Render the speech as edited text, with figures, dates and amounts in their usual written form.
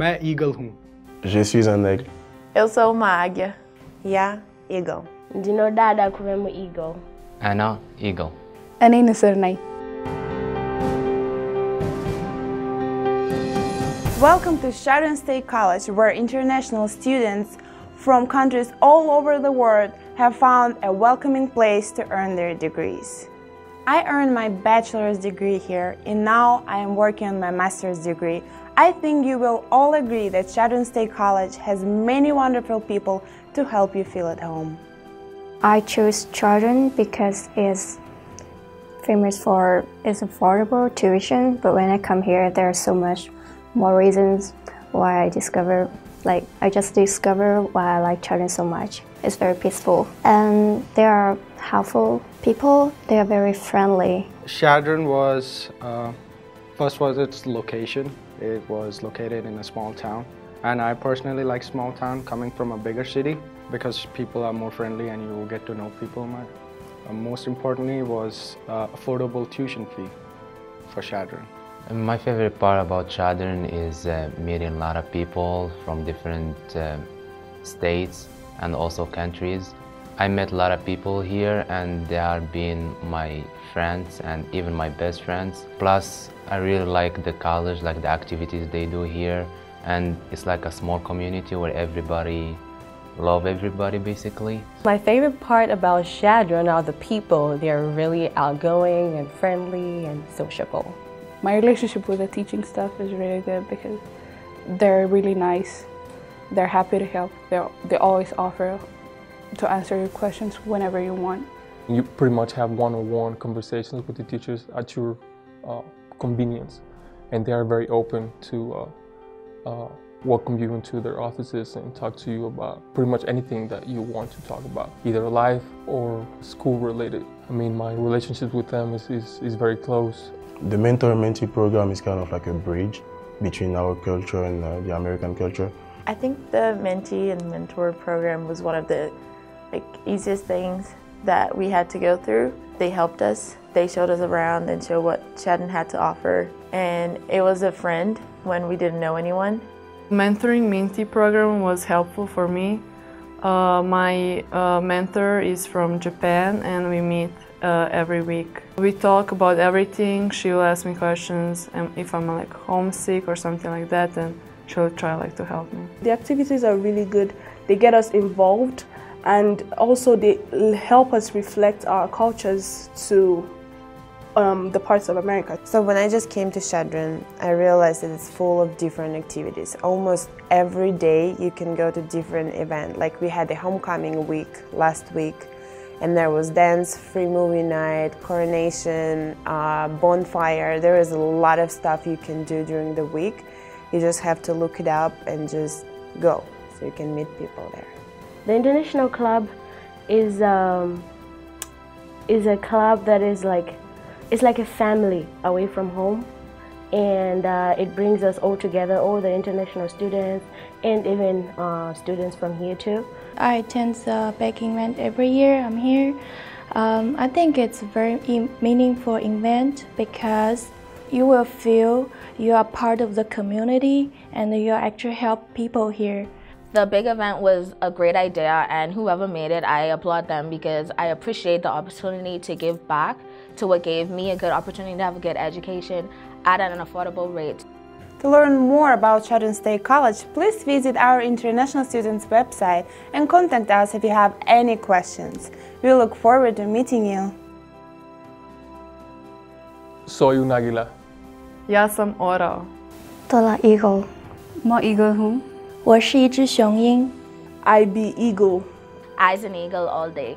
मैं eagle हूँ. Je suis un aigle. Eu sou uma águia. Yeah, eagle. Dinodada kubemo eagle. Ana, eagle. Anei nasernai. Welcome to Chadron State College, where international students from countries all over the world have found a welcoming place to earn their degrees. I earned my bachelor's degree here, and now I am working on my master's degree. I think you will all agree that Chadron State College has many wonderful people to help you feel at home. I chose Chadron because it's famous for its affordable tuition, but when I come here, there are so much more reasons why I just discovered why I like Chadron so much. It's very peaceful and they are helpful people. They are very friendly. Chadron was first was its location. It was located in a small town, and I personally like small town coming from a bigger city because people are more friendly and you will get to know people more. Most importantly was affordable tuition fee for Chadron. My favorite part about Chadron is meeting a lot of people from different states and also countries. I met a lot of people here and they are being my friends and even my best friends. Plus, I really like the college, like the activities they do here, and it's like a small community where everybody loves everybody basically. My favorite part about Chadron are the people. They're really outgoing and friendly and sociable. My relationship with the teaching staff is really good because they're really nice, they're happy to help, they always offer to answer your questions whenever you want. You pretty much have one-on-one conversations with the teachers at your convenience, and they are very open to welcome you into their offices and talk to you about pretty much anything that you want to talk about, either life or school related. I mean, my relationship with them is very close. The mentor-mentee program is kind of like a bridge between our culture and the American culture. I think the mentee and mentor program was one of the easiest things that we had to go through. They helped us, they showed us around and showed what Chadron had to offer, and it was a friend when we didn't know anyone. Mentoring-mentee program was helpful for me. My mentor is from Japan and we meet every week. We talk about everything. She'll ask me questions and if I'm like homesick or something like that, then she'll try to help me. The activities are really good. They get us involved and also they help us reflect our cultures to the parts of America. So when I just came to Chadron, I realized that it's full of different activities. Almost every day you can go to different event. Like we had the homecoming week last week, and there was dance, free movie night, coronation, bonfire. There is a lot of stuff you can do during the week. You just have to look it up and just go, so you can meet people there. The International Club is a club that is like a family away from home, and it brings us all together, all the international students and even students from here too. I attend the baking event every year I'm here. I think it's a very meaningful event because you will feel you are part of the community and you actually help people here. The big event was a great idea, and whoever made it, I applaud them because I appreciate the opportunity to give back to what gave me a good opportunity to have a good education at an affordable rate. To learn more about Chadron State College, please visit our international students' website and contact us if you have any questions. We look forward to meeting you. Soy un águila. Ya sam ora. Tola eagle. Mo eagle hum. I be eagle. I's an eagle all day.